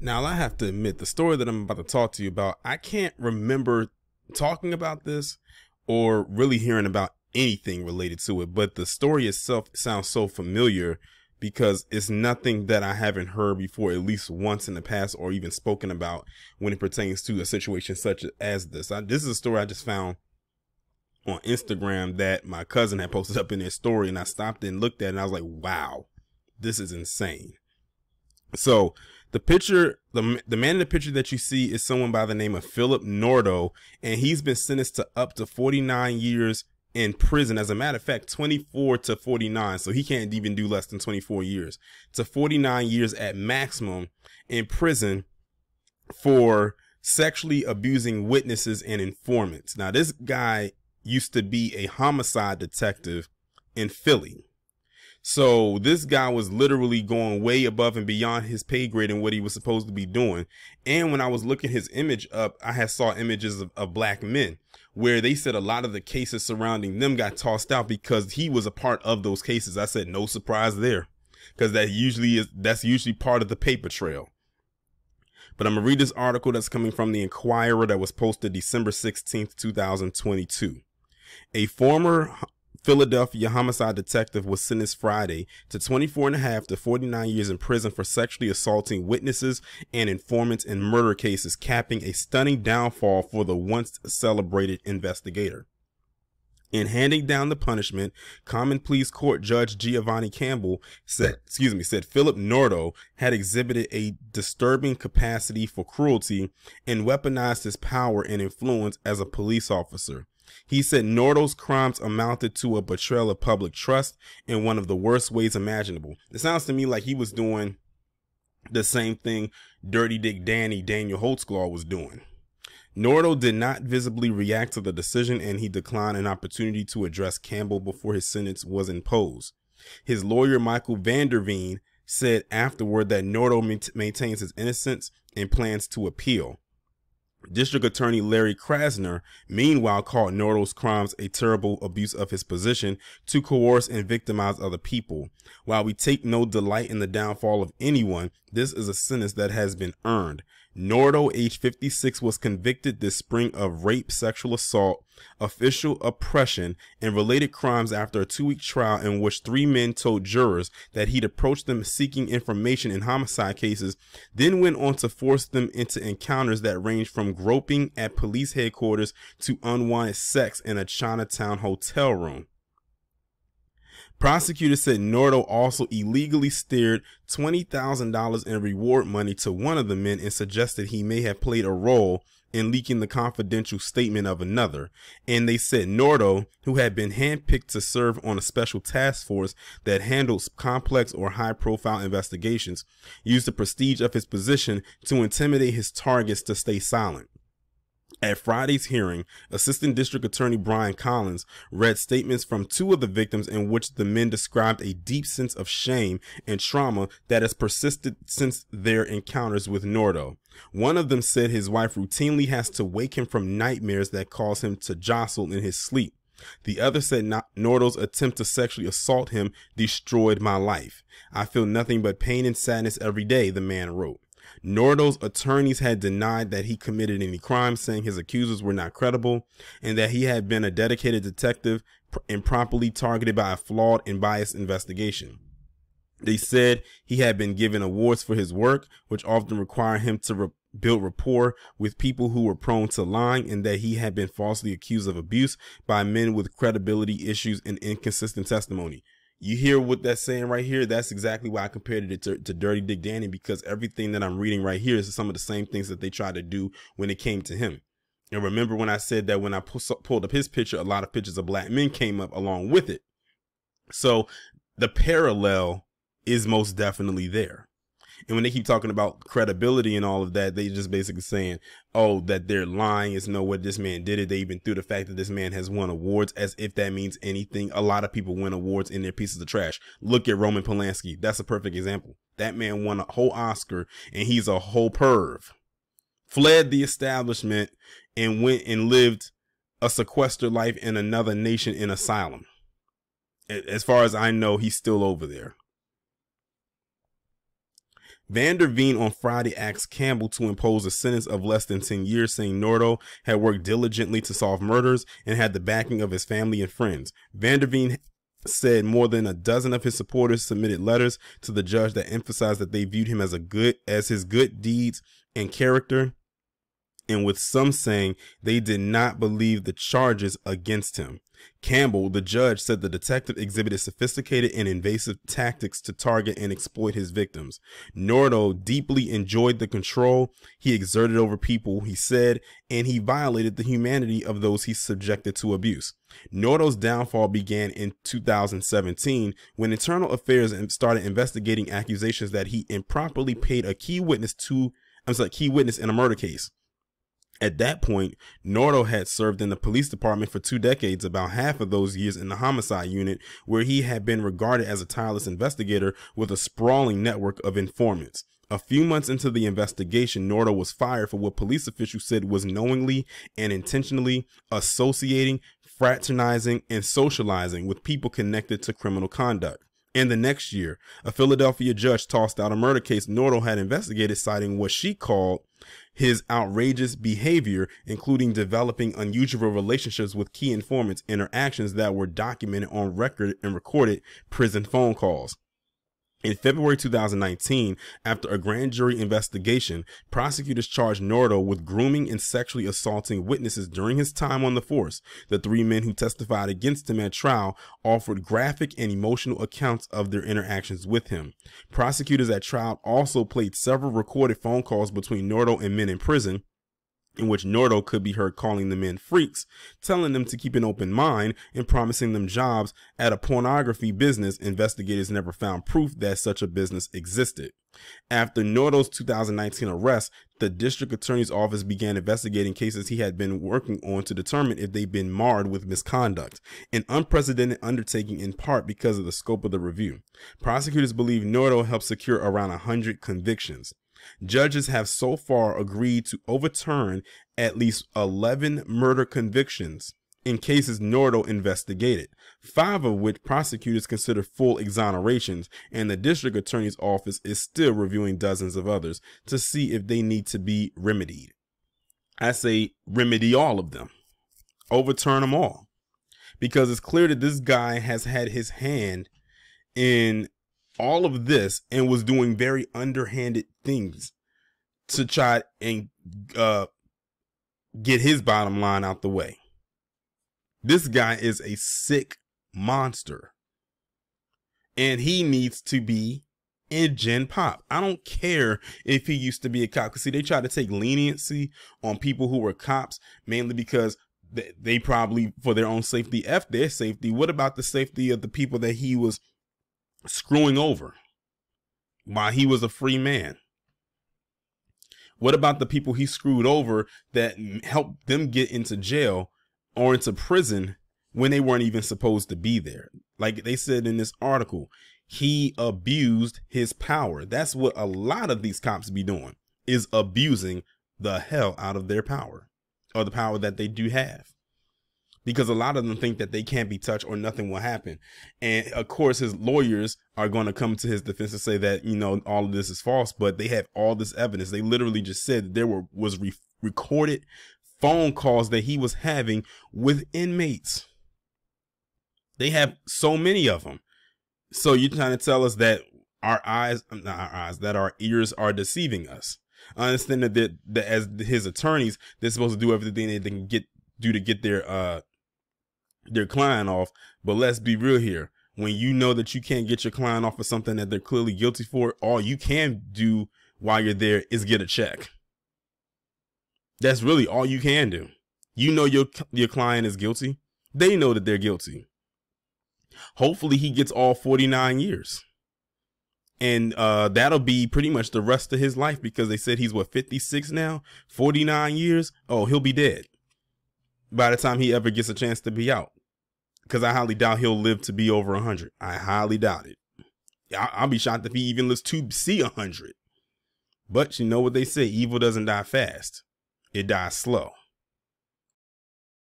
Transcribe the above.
Now, I have to admit, the story that I'm about to talk to you about, I can't remember talking about this or really hearing about anything related to it. But the story itself sounds so familiar because it's nothing that I haven't heard before, at least once in the past, or even spoken about when it pertains to a situation such as this. This is a story I just found on Instagram that my cousin had posted up in their story, and I stopped and looked at it and I was like, wow, this is insane. So the picture, the man in the picture that you see is someone by the name of Philip Nordo, and he's been sentenced to up to 49 years in prison. As a matter of fact, 24 to 49. So he can't even do less than 24 years to 49 years at maximum in prison for sexually abusing witnesses and informants. Now, this guy used to be a homicide detective in Philly. So this guy was literally going way above and beyond his pay grade and what he was supposed to be doing. And when I was looking his image up, I had saw images of black men where they said a lot of the cases surrounding them got tossed out because he was a part of those cases. I said, no surprise there, because that's usually part of the paper trail. But I'm gonna read this article that's coming from the Inquirer that was posted December 16th, 2022. A former Philadelphia homicide detective was sentenced Friday to 24.5 to 49 years in prison for sexually assaulting witnesses and informants in murder cases, capping a stunning downfall for the once celebrated investigator. In handing down the punishment, Common Pleas Court Judge Giovanni Campbell said Philip Nordo had exhibited a disturbing capacity for cruelty and weaponized his power and influence as a police officer. He said Nordo's crimes amounted to a betrayal of public trust in one of the worst ways imaginable. It sounds to me like he was doing the same thing Dirty Dick Danny Daniel Holtzclaw was doing. Nordo did not visibly react to the decision, and he declined an opportunity to address Campbell before his sentence was imposed. His lawyer, Michael Vanderveen, said afterward that Nordo maintains his innocence and plans to appeal. District Attorney Larry Krasner, meanwhile, called Nordo's crimes a terrible abuse of his position to coerce and victimize other people. While we take no delight in the downfall of anyone, this is a sentence that has been earned. Nordo, age 56, was convicted this spring of rape, sexual assault, official oppression, and related crimes after a two-week trial in which three men told jurors that he'd approached them seeking information in homicide cases, then went on to force them into encounters that ranged from groping at police headquarters to unwanted sex in a Chinatown hotel room. Prosecutors said Nordo also illegally steered $20,000 in reward money to one of the men and suggested he may have played a role in leaking the confidential statement of another. And they said Nordo, who had been handpicked to serve on a special task force that handles complex or high-profile investigations, used the prestige of his position to intimidate his targets to stay silent. At Friday's hearing, Assistant District Attorney Brian Collins read statements from two of the victims in which the men described a deep sense of shame and trauma that has persisted since their encounters with Nordo. One of them said his wife routinely has to wake him from nightmares that cause him to jostle in his sleep. The other said Nordo's attempt to sexually assault him destroyed my life. I feel nothing but pain and sadness every day, the man wrote. Nordo's attorneys had denied that he committed any crime, saying his accusers were not credible and that he had been a dedicated detective improperly targeted by a flawed and biased investigation. They said he had been given awards for his work, which often require him to build rapport with people who were prone to lying, and that he had been falsely accused of abuse by men with credibility issues and inconsistent testimony. You hear what that's saying right here? That's exactly why I compared it to Dirty Dick Danny, because everything that I'm reading right here is some of the same things that they tried to do when it came to him. And remember when I said that when I pulled up his picture, a lot of pictures of black men came up along with it. So the parallel is most definitely there. And when they keep talking about credibility and all of that, they just basically saying, oh, that they're lying. It's no way this man did it. They even threw the fact that this man has won awards as if that means anything. A lot of people win awards in their pieces of trash. Look at Roman Polanski. That's a perfect example. That man won a whole Oscar and he's a whole perv. Fled the establishment and went and lived a sequestered life in another nation in asylum. As far as I know, he's still over there. Vanderveen on Friday asked Campbell to impose a sentence of less than 10 years, saying Nordo had worked diligently to solve murders and had the backing of his family and friends. Vanderveen said more than a dozen of his supporters submitted letters to the judge that emphasized that they viewed him as his good deeds and character, and with some saying they did not believe the charges against him. Campbell, the judge, said the detective exhibited sophisticated and invasive tactics to target and exploit his victims. Nordo deeply enjoyed the control he exerted over people, he said, and he violated the humanity of those he subjected to abuse. Nordo's downfall began in 2017 when Internal Affairs started investigating accusations that he improperly paid a key witness in a murder case. At that point, Nordo had served in the police department for 2 decades, about half of those years in the homicide unit, where he had been regarded as a tireless investigator with a sprawling network of informants. A few months into the investigation, Nordo was fired for what police officials said was knowingly and intentionally associating, fraternizing, and socializing with people connected to criminal conduct. And the next year, a Philadelphia judge tossed out a murder case Nordo had investigated, citing what she called his outrageous behavior, including developing unusual relationships with key informants, interactions that were documented on record and recorded prison phone calls. In February 2019, after a grand jury investigation, prosecutors charged Nordo with grooming and sexually assaulting witnesses during his time on the force. The 3 men who testified against him at trial offered graphic and emotional accounts of their interactions with him. Prosecutors at trial also played several recorded phone calls between Nordo and men in prison, in which Nordo could be heard calling the men freaks, telling them to keep an open mind, and promising them jobs at a pornography business. Investigators never found proof that such a business existed. After Nordo's 2019 arrest, the district attorney's office began investigating cases he had been working on to determine if they'd been marred with misconduct, an unprecedented undertaking in part because of the scope of the review. Prosecutors believe Nordo helped secure around 100 convictions. Judges have so far agreed to overturn at least 11 murder convictions in cases Nordo investigated, 5 of which prosecutors consider full exonerations, and the district attorney's office is still reviewing dozens of others to see if they need to be remedied. I say remedy all of them, overturn them all, because it's clear that this guy has had his hand in all of this and was doing very underhanded things to try and get his bottom line out the way. This guy is a sick monster, and he needs to be in Gen Pop. I don't care if he used to be a cop, because see, they try to take leniency on people who were cops mainly because they probably, for their own safety, F their safety. What about the safety of the people that he was screwing over while he was a free man? What about the people he screwed over that helped them get into jail or into prison when they weren't even supposed to be there? Like they said in this article, he abused his power. That's what a lot of these cops be doing, is abusing the hell out of their power, or the power that they do have, because a lot of them think that they can't be touched or nothing will happen. And of course, his lawyers are going to come to his defense and say that, you know, all of this is false, but they have all this evidence. They literally just said that there was recorded phone calls that he was having with inmates. They have so many of them. So you're trying to tell us that our ears are deceiving us? I understand that as his attorneys, they're supposed to do everything they can do to get their client off, but let's be real here. When you know that you can't get your client off of something that they're clearly guilty for, all you can do while you're there is get a check. That's really all you can do. You know your client is guilty. They know that they're guilty. Hopefully he gets all 49 years. And that'll be pretty much the rest of his life, because they said he's, what, 56 now? 49 years? Oh, he'll be dead by the time he ever gets a chance to be out, because I highly doubt he'll live to be over 100. I highly doubt it. I'll be shocked if he even lives to see 100. But you know what they say, evil doesn't die fast. It dies slow.